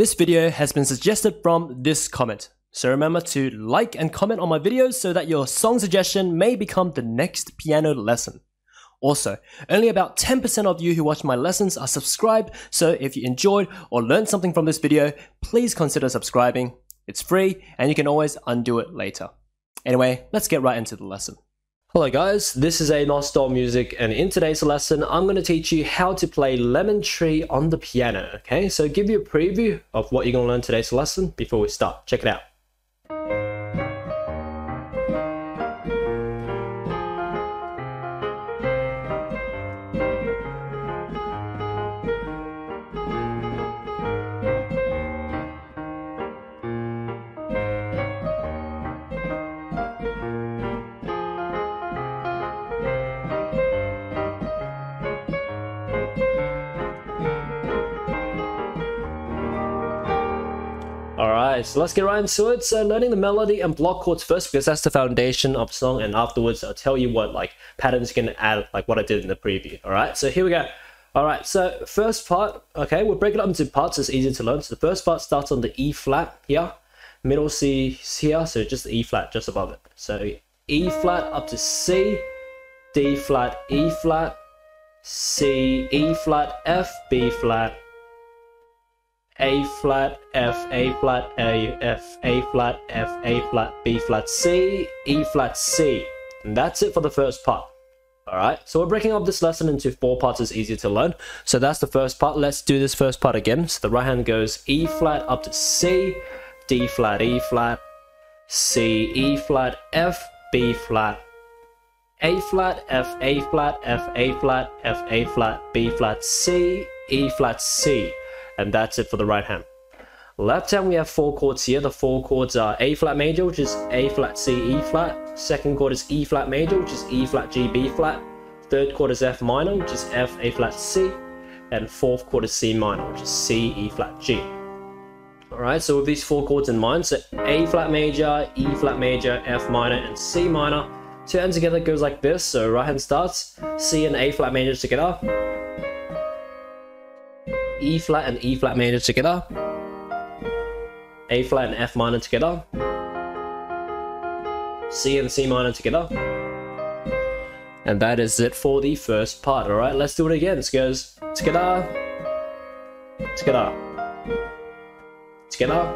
This video has been suggested from this comment, so remember to like and comment on my videos so that your song suggestion may become the next piano lesson. Also, only about 10% of you who watch my lessons are subscribed, so if you enjoyed or learned something from this video, please consider subscribing. It's free and you can always undo it later. Anyway, let's get right into the lesson. Hello guys, this is Amosdoll Music, and in today's lesson I'm going to teach you how to play Lemon Tree on the piano. Okay, so give you a preview of what you're going to learn today's lesson before we start. Check it out. Alright, so let's get right into it. So learning the melody and block chords first, because that's the foundation of song, and afterwards I'll tell you what like patterns you can add, like what I did in the preview. Alright, so here we go. Alright, so first part, okay, we'll break it up into parts, it's easy to learn. So the first part starts on the E flat here, middle C here, so just E flat just above it. So E flat up to C, D flat, E flat, C, E flat, F, B flat, A flat, F, A flat, A, F, A flat, F, A flat, B flat, C, E flat, C. And that's it for the first part. Alright, so we're breaking up this lesson into four parts, it's easier to learn. So that's the first part. Let's do this first part again. So the right hand goes E flat up to C, D flat, E flat, C, E flat, F, B flat, A flat, F, A flat, F, A flat, F, A flat, B flat, C, E flat, C. And that's it for the right hand. Left hand, we have four chords here. The four chords are A flat major, which is A flat, C, E flat. Second chord is E flat major, which is E flat, G, B flat. Third chord is F minor, which is F, A flat, C. And fourth chord is C minor, which is C, E flat, G. Alright, so with these four chords in mind, so A flat major, E flat major, F minor, and C minor. Two hands together goes like this. So right hand starts C and A flat majors together. E flat and E flat major together, A flat and F minor together, C and C minor together, and that is it for the first part. All right, let's do it again. It goes together, together, together,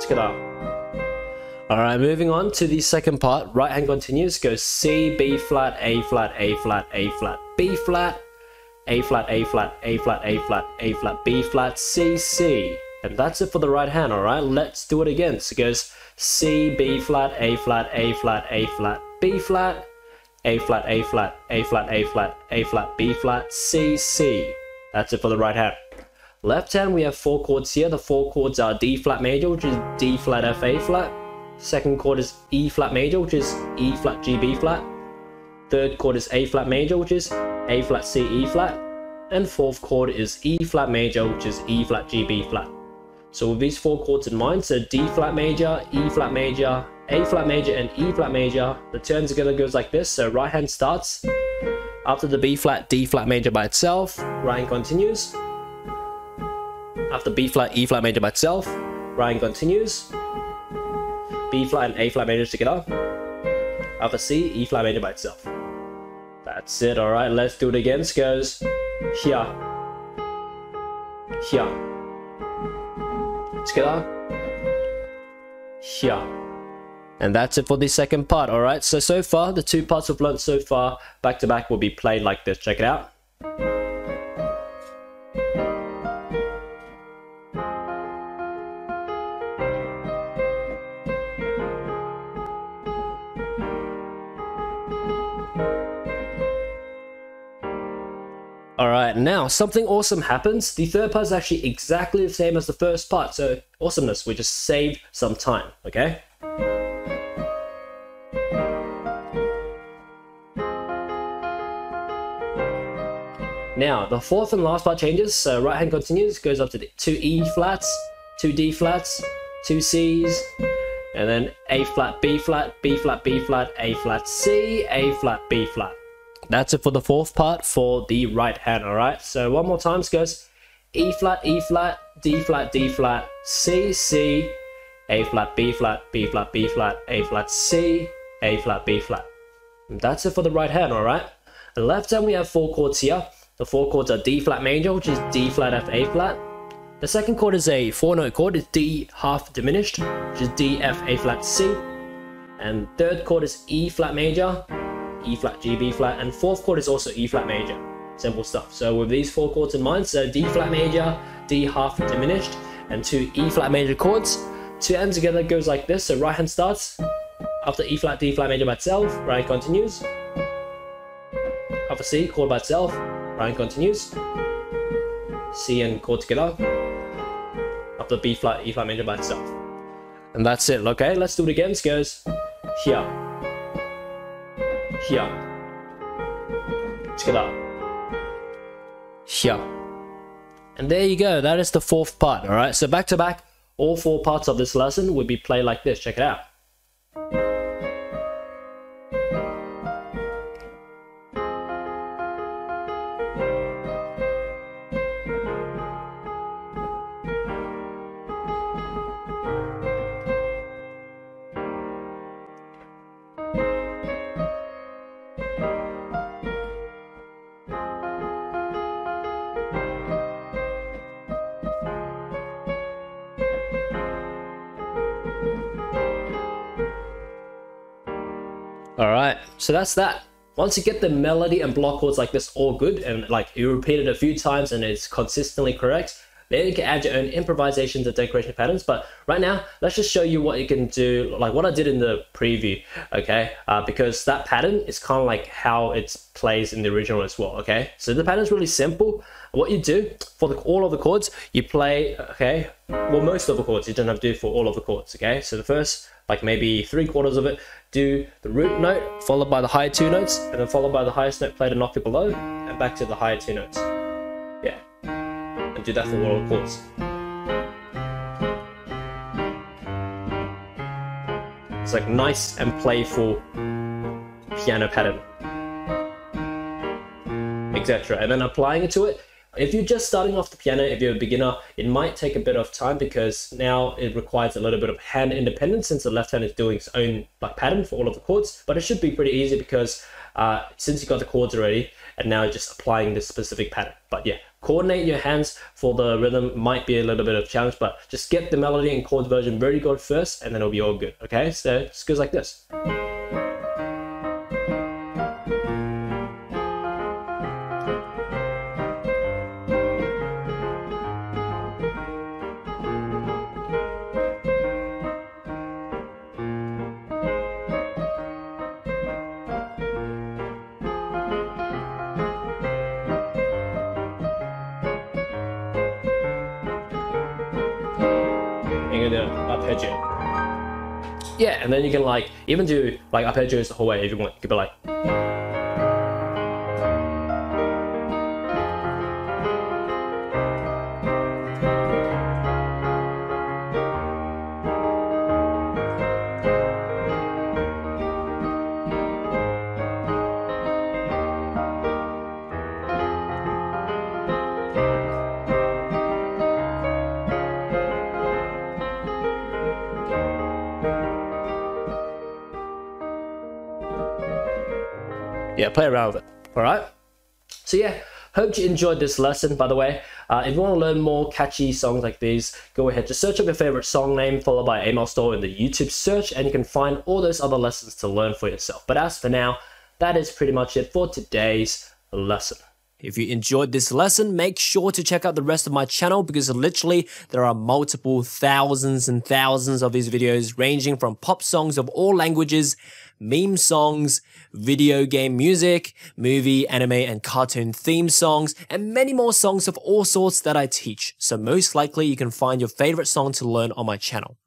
together. All right, moving on to the second part. Right hand continues. Goes C, B flat, A flat, A flat, A flat, B flat. A flat, A flat, A flat, A flat, A flat, B flat, C, C. And that's it for the right hand, alright? Let's do it again. So it goes C, B flat, A flat, A flat, A flat, B flat, A flat, A flat, A flat, A flat, A flat, B flat, C, C. That's it for the right hand. Left hand, we have four chords here. The four chords are D flat major, which is D flat, F, A flat. Second chord is E flat major, which is E flat, G, B flat. Third chord is A flat major, which is A flat, C, E flat, and fourth chord is E flat major, which is E flat, G, B flat. So with these four chords in mind, so D flat major, E flat major, A flat major, and E flat major, the turn together goes like this. So right hand starts after the B flat, D flat major by itself, right hand continues, after B flat, E flat major by itself, right hand continues, B flat and A flat majors together, after C, E flat major by itself. That's it, alright, let's do it again. It goes here, here, together, here. And that's it for the second part, alright? So far, the two parts we've learned so far, back to back, will be played like this. Check it out. Alright, now something awesome happens. The third part is actually exactly the same as the first part, so awesomeness, we just saved some time, okay? Now, the fourth and last part changes, so right hand continues, goes up to the two E flats, two D flats, two Cs, and then A flat, B flat, B flat, B flat, A flat, C, A flat, B flat. That's it for the fourth part for the right hand, alright? So one more time, it goes E flat, E flat, D flat, C, C, A flat, B flat, B flat, B flat, A flat, C, A flat, B flat. And that's it for the right hand, alright? The left hand we have four chords here. The four chords are D flat major, which is D flat F A flat. The second chord is a four note chord, it's D half diminished, which is D F A flat C. And third chord is E flat major, E flat G B flat, and fourth chord is also E flat major. Simple stuff. So with these four chords in mind, so D flat major, D half diminished, and two E flat major chords. Two ends together goes like this. So right hand starts after E flat, D flat major by itself. Right hand continues after C chord by itself. Right hand continues C and chord together after B flat, E flat major by itself. And that's it. Okay, let's do it again. This goes here, here, together, here. And there you go, that is the fourth part. All right, so back to back, all four parts of this lesson would be played like this. Check it out. Alright, so that's that. Once you get the melody and block chords like this all good, and like you repeat it a few times and it's consistently correct, then you can add your own improvisations and decoration patterns. But right now, let's just show you what you can do, like what I did in the preview, okay? Because that pattern is kind of like how it plays in the original as well, okay? So the pattern is really simple. What you do for all of the chords, you play, okay? Well, most of the chords, you don't have to do for all of the chords, okay? So the first, like maybe three quarters of it, do the root note followed by the higher two notes, and then followed by the highest note played a octave below, and back to the higher two notes. Yeah, and do that for all the chords. It's like nice and playful piano pattern, etc. And then applying it to it. If you're just starting off the piano, if you're a beginner, it might take a bit of time because now it requires a little bit of hand independence since the left hand is doing its own like pattern for all of the chords. But it should be pretty easy because since you got the chords already, and now you're just applying this specific pattern. But yeah, coordinating your hands for the rhythm might be a little bit of a challenge, but just get the melody and chords version very good first, and then it'll be all good. Okay, so it just goes like this. Arpeggio. Yeah, and then you can like even do like arpeggios the whole way if you want. You could be like, yeah, play around with it. All right, so yeah, hope you enjoyed this lesson. By the way, if you want to learn more catchy songs like these, go ahead, just search up your favorite song name followed by Amosdoll in the YouTube search, and you can find all those other lessons to learn for yourself. But as for now, that is pretty much it for today's lesson. If you enjoyed this lesson, make sure to check out the rest of my channel because literally there are multiple thousands and thousands of these videos ranging from pop songs of all languages, meme songs, video game music, movie, anime and cartoon theme songs, and many more songs of all sorts that I teach. So most likely you can find your favorite song to learn on my channel.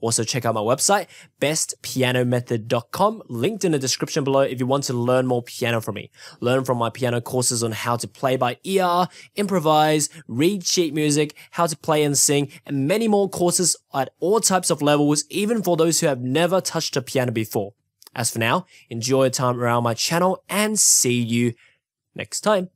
Also check out my website, bestpianomethod.com, linked in the description below if you want to learn more piano from me. Learn from my piano courses on how to play by ear, improvise, read sheet music, how to play and sing, and many more courses at all types of levels, even for those who have never touched a piano before. As for now, enjoy your time around my channel and see you next time.